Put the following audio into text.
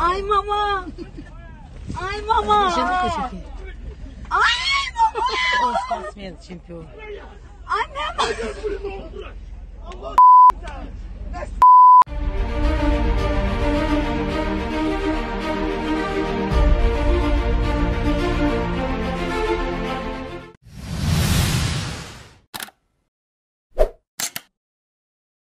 Ay, mamá. Ay, mamá. Ay, mamá. Smět, čempion. Ay, mamá.